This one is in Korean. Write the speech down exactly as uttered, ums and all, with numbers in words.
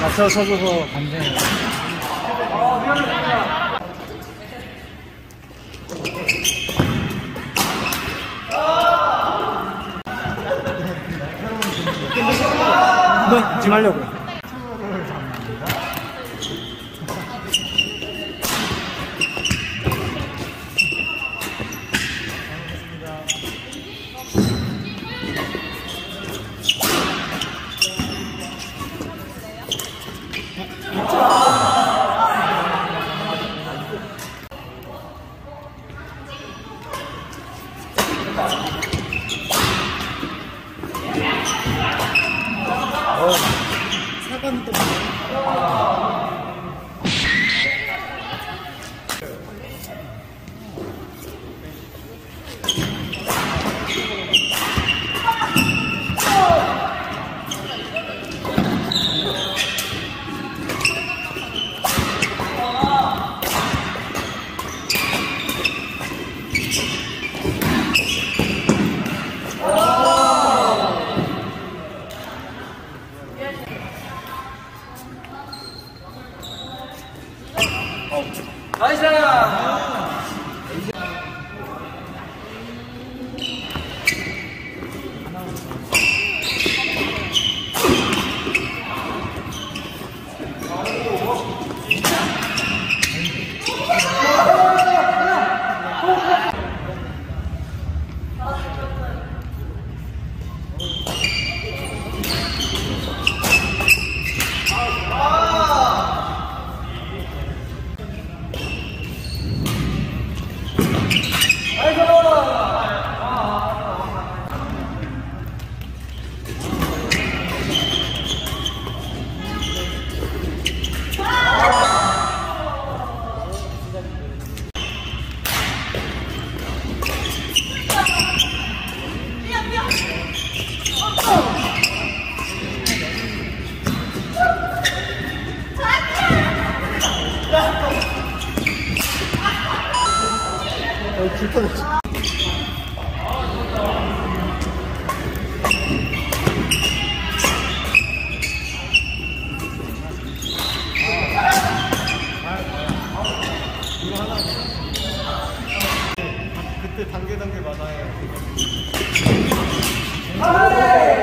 맞춰 서줘서 감사해요. 아, 미안해. 지금 하려고요. Oh. 나이스! 아, 그때 단계 단계 많아요.